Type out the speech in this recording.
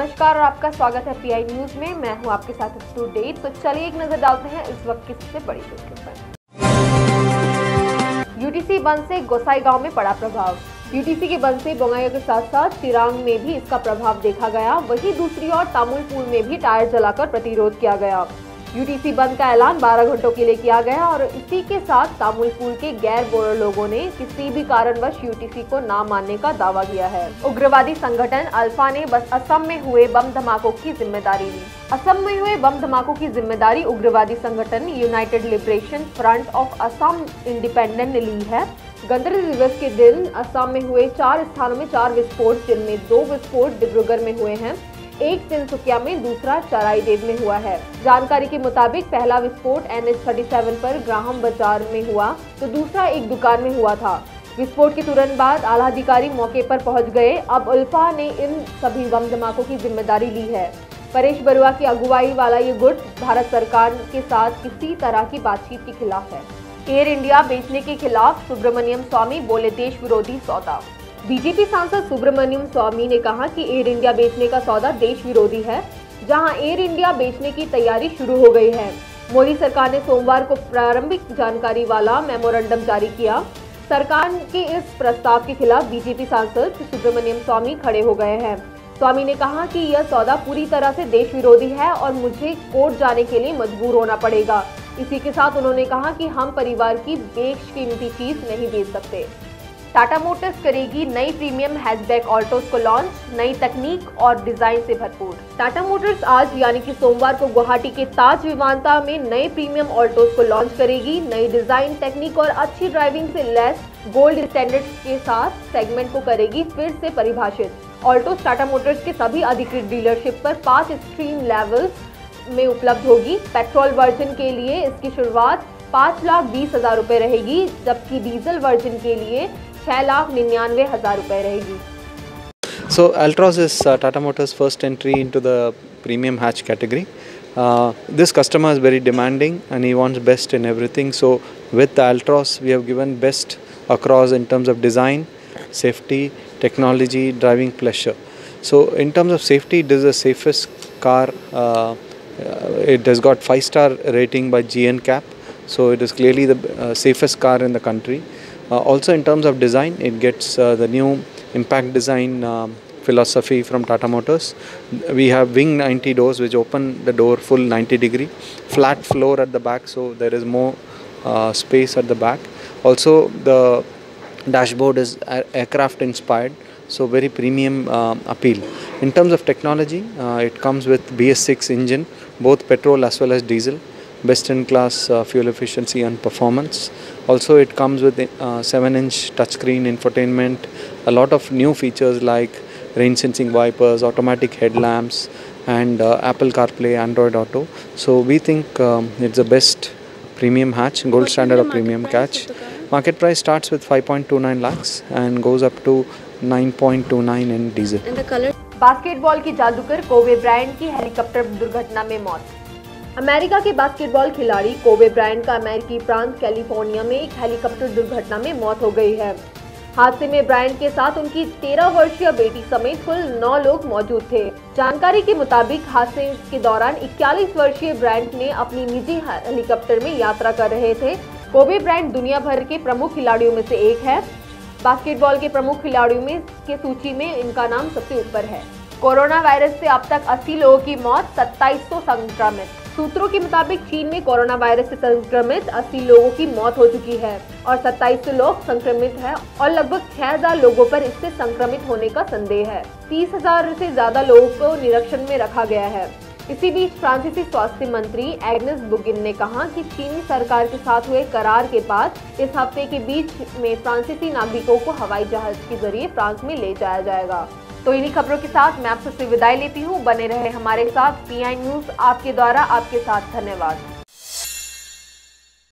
नमस्कार और आपका स्वागत है पीआई न्यूज में। मैं हूं आपके साथ अप टू डेट। तो चलिए एक नजर डालते हैं इस वक्त की सबसे बड़ी न्यूज के पर। यूटीसी बंद से गोसाई गांव में पड़ा प्रभाव। यूटीसी के बंद से बोंगाईगांव के साथ साथ चिरांग में भी इसका प्रभाव देखा गया। वहीं दूसरी ओर तामुलपुर में भी टायर जलाकर प्रतिरोध किया गया। यूटीसी बंद का ऐलान 12 घंटों के लिए किया गया और इसी के साथ तामुलपुर के गैर बोरो लोगों ने किसी भी कारणवश यूटीसी को ना मानने का दावा किया है। उग्रवादी संगठन अल्फा ने बस असम में हुए बम धमाकों की जिम्मेदारी ली। असम में हुए बम धमाकों की जिम्मेदारी उग्रवादी संगठन United Liberation Front of Assam independent ने ली है। गणतंत्र दिवस के दिन असम में हुए 4 स्थानों में 4 विस्फोट, जिनमें 2 विस्फोट डिब्रूगढ़ में हुए हैं, एक तिनसुकिया में, दूसरा चराईदेव में हुआ है। जानकारी के मुताबिक पहला विस्फोट NH-37 पर ग्राहम बाजार में हुआ तो दूसरा एक दुकान में हुआ था। विस्फोट के तुरंत बाद आला अधिकारी मौके पर पहुंच गए। अब उल्फा ने इन सभी बम धमाकों की जिम्मेदारी ली है। परेश बरुआ की अगुवाई वाला ये गुट भारत सरकार के साथ किसी तरह की बातचीत के खिलाफ है। एयर इंडिया बेचने के खिलाफ सुब्रमण्यम स्वामी बोले देश विरोधी सौदा। बीजेपी सांसद सुब्रमण्यम स्वामी ने कहा कि एयर इंडिया बेचने का सौदा देश विरोधी है। जहां एयर इंडिया बेचने की तैयारी शुरू हो गई है। मोदी सरकार ने सोमवार को प्रारंभिक जानकारी वाला मेमोरेंडम जारी किया। सरकार के इस प्रस्ताव के खिलाफ बीजेपी सांसद सुब्रमण्यम स्वामी खड़े हो गए हैं। स्वामी ने कहा कि यह सौदा पूरी तरह से देश विरोधी है और मुझे कोर्ट जाने के लिए मजबूर होना पड़ेगा। इसी के साथ उन्होंने कहा कि हम परिवार की बेशकीमती चीज नहीं बेच सकते। टाटा मोटर्स करेगी नई प्रीमियम हैचबैक ऑल्ट्रोज को लॉन्च, नई तकनीक और डिजाइन से भरपूर। टाटा मोटर्स आज यानी कि सोमवार को गुवाहाटी के ताज विमानतल में नए प्रीमियम ऑल्ट्रोज को लॉन्च करेगी। नई डिजाइन, टेक्निक और अच्छी ड्राइविंग से लैस गोल्ड स्टैंडर्ड्स के साथ सेगमेंट को करेगी फिर से परिभाषित। ऑल्ट्रोज टाटा मोटर्स के सभी अधिकृत डीलरशिप पर 5 स्ट्रीम लेवल में उपलब्ध होगी। पेट्रोल वर्जन के लिए इसकी शुरुआत 5,20,000 रुपये रहेगी, जबकि डीजल वर्जन के लिए 6,99,000 रुपये रहेगी। So Altroz is Tata Motors' first entry into the premium hatch category. This customer is very demanding and he wants best in everything. So with Altroz, we have given best across in terms of design, safety, technology, driving pleasure. So in terms of safety, this is the safest car. It has got 5-star rating by GNCAP. So it is clearly the safest car in the country. Also in terms of design, it gets the new impact design philosophy from Tata Motors. We have wing 90 doors which open the door full 90 degree, flat floor at the back, so there is more space at the back. Also the dashboard is aircraft inspired, so very premium appeal. In terms of technology, it comes with BS6 engine, both petrol as well as diesel. Best in class fuel efficiency and performance. Also it comes with 7-inch touchscreen infotainment, a lot of new features like rain sensing wipers, automatic headlamps and Apple CarPlay, Android Auto. So we think it's the best premium hatch, gold standard of premium hatch. Market price starts with 5.29 lakhs and goes up to 9.29 in diesel. And the color? Basketball ki jadukar Kobe Bryant ki helicopter दुर्घटना में मौत। America के basketball खिलाड़ी Kobe Bryant का अमेरिकी प्रांत California में एक हेलीकॉप्टर दुर्घटना में मौत हो गई है। हादसे में ब्रायंट के साथ उनकी 13 वर्षीय बेटी समेत कुल 9 लोग मौजूद थे। जानकारी के मुताबिक हादसे के दौरान 41 वर्षीय ब्रायंट ने अपनी निजी हेलीकॉप्टर में यात्रा कर रहे थे। कोबे ब्रायंट दुनिया भर के प्रमुख खिलाड़ियों में से एक है। बास्केटबॉल के प्रमुख खिलाड़ियों में के सूची में इनका नाम सबसे ऊपर है। कोरोना वायरस से अब तक 80 लोगों की मौत, 2700 संक्रमित। सूत्रों के मुताबिक चीन में कोरोना वायरस से संक्रमित 80 लोगों की मौत हो चुकी है और 2700 लोग संक्रमित हैं और लगभग 6000 लोगों पर इससे संक्रमित होने का संदेह है। 30,000 से ज्यादा लोगों को निरीक्षण में रखा गया है। इसी बीच फ्रांसीसी स्वास्थ्य मंत्री एग्नेस बुगिन ने कहा कि चीनी सरकार के साथ हुए करार के बाद इस हफ्ते के बीच में फ्रांसीसी नागरिकों को हवाई जहाज के जरिए फ्रांस में ले जाया जाएगा। तो इन्हीं खबरों के साथ मैं आपसे विदाई लेती हूँ। बने रहे हमारे साथ PI न्यूज़, आपके द्वारा आपके साथ। धन्यवाद।